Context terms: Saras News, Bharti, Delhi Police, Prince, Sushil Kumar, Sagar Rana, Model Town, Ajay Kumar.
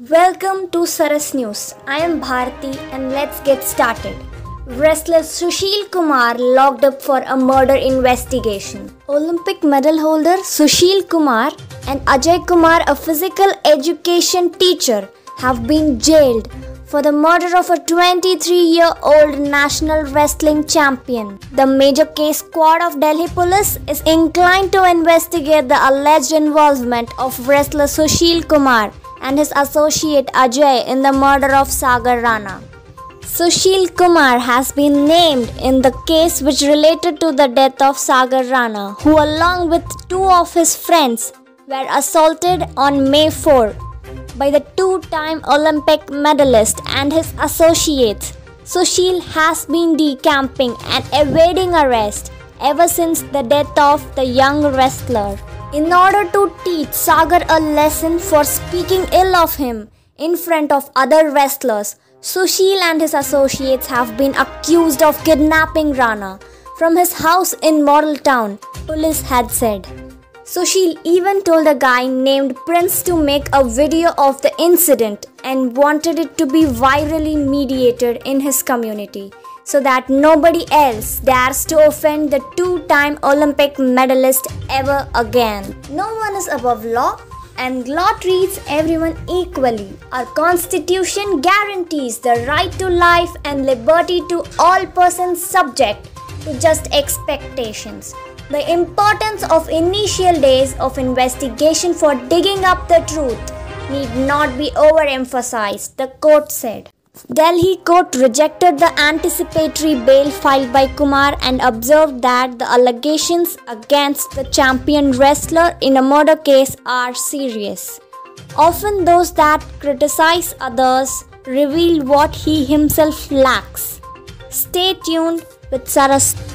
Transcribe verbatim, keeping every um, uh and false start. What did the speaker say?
Welcome to Saras News. I am Bharti and let's get started. Wrestler Sushil Kumar locked up for a murder investigation. Olympic medal holder Sushil Kumar and Ajay Kumar, a physical education teacher, have been jailed for the murder of a twenty-three-year-old national wrestling champion. The major case squad of Delhi Police is inclined to investigate the alleged involvement of wrestler Sushil Kumar and his associate Ajay in the murder of Sagar Rana. Sushil Kumar has been named in the case which related to the death of Sagar Rana, who along with two of his friends were assaulted on May fourth by the two-time Olympic medalist and his associates. Sushil has been decamping and evading arrest ever since the death of the young wrestler. In order to teach Sagar a lesson for speaking ill of him in front of other wrestlers, Sushil and his associates have been accused of kidnapping Rana from his house in Model Town, police had said. Sushil even told a guy named Prince to make a video of the incident and wanted it to be virally mediated in his community so that nobody else dares to offend the two-time Olympic medalist ever again. No one is above law, and law treats everyone equally. Our constitution guarantees the right to life and liberty to all persons subject to just expectations. The importance of initial days of investigation for digging up the truth need not be overemphasized, the court said. Delhi court rejected the anticipatory bail filed by Kumar and observed that the allegations against the champion wrestler in a murder case are serious. Often those that criticize others reveal what he himself lacks. Stay tuned with Saras.